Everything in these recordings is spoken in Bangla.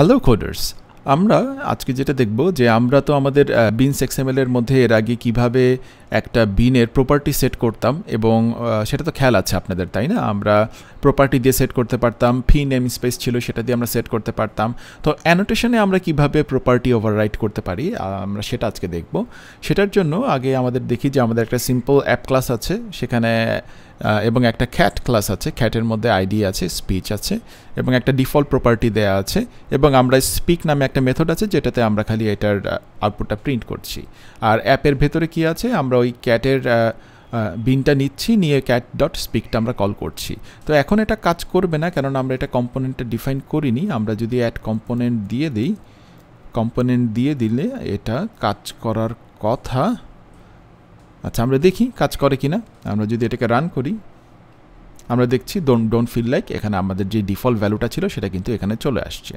হ্যালো কোডার্স, আমরা আজকে যেটা দেখব যে আমরা তো আমাদের বিনস এক্সএমএলের মধ্যে এর আগে কীভাবে একটা বিনের প্রপার্টি সেট করতাম, এবং সেটা তো খেয়াল আছে আপনাদের, তাই না? আমরা প্রপার্টি দিয়ে সেট করতে পারতাম, ফি নেম স্পেস ছিল সেটা দিয়ে আমরা সেট করতে পারতাম। তো অ্যানোটেশনে আমরা কিভাবে প্রপার্টি ওভাররাইড করতে পারি আমরা সেটা আজকে দেখব। সেটার জন্য আগে আমাদের দেখি যে আমাদের একটা সিম্পল অ্যাপ ক্লাস আছে সেখানে, এবং একটা ক্যাট ক্লাস আছে, ক্যাটের মধ্যে আইডি আছে, স্পিচ আছে, এবং একটা ডিফল্ট প্রপার্টি দেয়া আছে, এবং আমরা স্পিক নামে একটা মেথড আছে যেটাতে আমরা খালি এটার আউটপুটটা প্রিন্ট করছি। আর অ্যাপের ভেতরে কি আছে, আমরা ওই ক্যাটের বিনটা নিচ্ছি, নিয়ে ক্যাট ডট স্পিকটা আমরা কল করছি। তো এখন এটা কাজ করবে না, কারণ আমরা এটা কম্পোনেন্টটা ডিফাইন করিনি। আমরা যদি অ্যাড কম্পোনেন্ট দিয়ে দিই, কম্পোনেন্ট দিয়ে দিলে এটা কাজ করার কথা। আচ্ছা, আমরা দেখি কাজ করে কি না। আমরা যদি এটাকে রান করি, আমরা দেখছি ডোন্ট ফিল লাইক, এখানে আমাদের যে ডিফল্ট ভ্যালুটা ছিল সেটা কিন্তু এখানে চলে আসছে।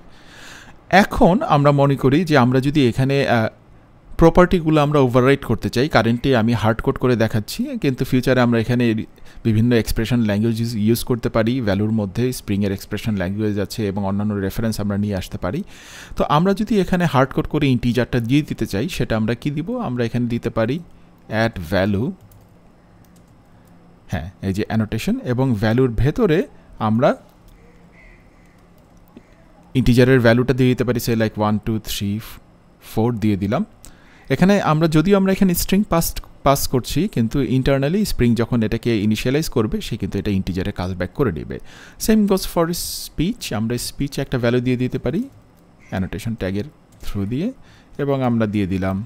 এখন আমরা মনে করি যে আমরা যদি এখানে প্রপার্টিগুলো আমরা ওভাররাইড করতে চাই, কারেন্টলি আমি হার্ড কোড করে দেখাচ্ছি, কিন্তু ফিউচারে আমরা এখানে বিভিন্ন এক্সপ্রেশন ল্যাঙ্গুয়েজ ইউজ করতে পারি। ভ্যালুর মধ্যে স্প্রিংয়ের এক্সপ্রেশন ল্যাঙ্গুয়েজ আছে এবং অন্যান্য রেফারেন্স আমরা নিয়ে আসতে পারি। তো আমরা যদি এখানে হার্ড কোড করে ইন্টিজারটা দিয়ে দিতে চাই, সেটা আমরা কি দিব, আমরা এখানে দিতে পারি অ্যাট ভ্যালু, হ্যাঁ এই যে অ্যানোটেশন, এবং ভ্যালুর ভেতরে আমরা ইন্টিজারের ভ্যালুটা দিয়ে দিতে পারি, সে লাইক 1 2 3 4 দিয়ে দিলাম। এখানে আমরা যদিও আমরা এখানে স্ট্রিং পাস করছি, কিন্তু ইন্টারনালি স্প্রিং যখন এটাকে ইনিশিয়ালাইজ করবে সে কিন্তু এটা ইন্টিজারে কাজ ব্যাক করে নেবে। সেম গোজ ফর স্পিচ, আমরা স্পিচে একটা ভ্যালু দিয়ে দিতে পারি অ্যানোটেশন ট্যাগের থ্রু দিয়ে, এবং আমরা দিয়ে দিলাম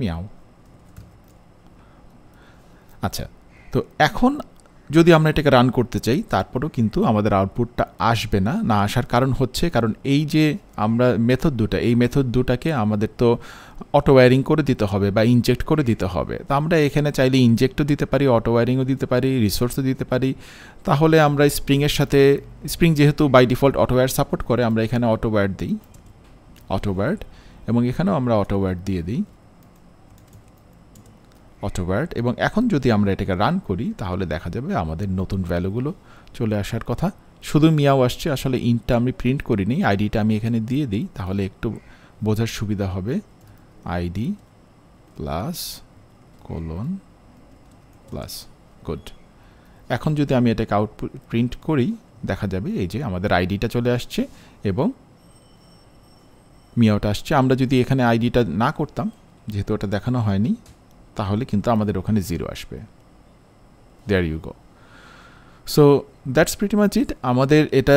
মিয়াও। আচ্ছা, তো এখন যদি আমরা এটাকে রান করতে চাই, তারপরেও কিন্তু আমাদের আউটপুটটা আসবে না। না আসার কারণ হচ্ছে, কারণ এই যে আমরা মেথড দুটা, এই মেথড দুটাকে আমাদের তো অটো ওয়্যারিং করে দিতে হবে বা ইনজেক্ট করে দিতে হবে। তো আমরা এখানে চাইলে ইনজেক্টও দিতে পারি, অটো ওয়্যারিংও দিতে পারি, রিসোর্সও দিতে পারি। তাহলে আমরা স্প্রিংয়ের সাথে, স্প্রিং যেহেতু by default auto wire support করে, আমরা এখানে অটো ওয়্যার দিই, অটো ওয়্যার, এবং এখানেও আমরা অটো ওয়্যার দিয়ে দিই, অটোওয়ার্ড। এবং এখন যদি আমরা এটাকে রান করি, তাহলে দেখা যাবে আমাদের নতুন ভ্যালুগুলো চলে আসার কথা, শুধু মিয়াও আসছে। আসলে ইনটা আমি প্রিন্ট করিনি, আইডিটা আমি এখানে দিয়ে দিই, তাহলে একটু বোঝার সুবিধা হবে। ID plus colon plus, good. এখন যদি আমি এটাকে আউটপুট প্রিন্ট করি, দেখা যাবে এই যে আমাদের আইডিটা চলে আসছে এবং মিয়াওটা আসছে। আমরা যদি এখানে আইডিটা না করতাম, যেহেতু ওটা দেখানো হয়নি, তাহলে কিন্তু আমাদের ওখানে 0 আসবে। There you go. So that's pretty much it. আমাদের এটা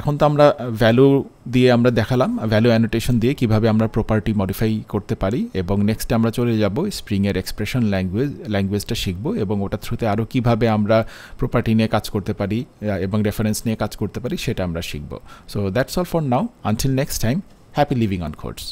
এখন তো আমরা ভ্যালু দিয়ে আমরা দেখালাম, ভ্যালু অ্যানোটেশন দিয়ে কিভাবে আমরা প্রপার্টি মডিফাই করতে পারি, এবং নেক্সটে আমরা চলে যাব স্প্রিংয়ের এক্সপ্রেশন ল্যাঙ্গুয়েজটা শিখব, এবং ওটার থ্রুতে আরও কিভাবে আমরা প্রপার্টি নিয়ে কাজ করতে পারি এবং রেফারেন্স নিয়ে কাজ করতে পারি সেটা আমরা শিখব। So that's all for now, until next time, happy living on codes.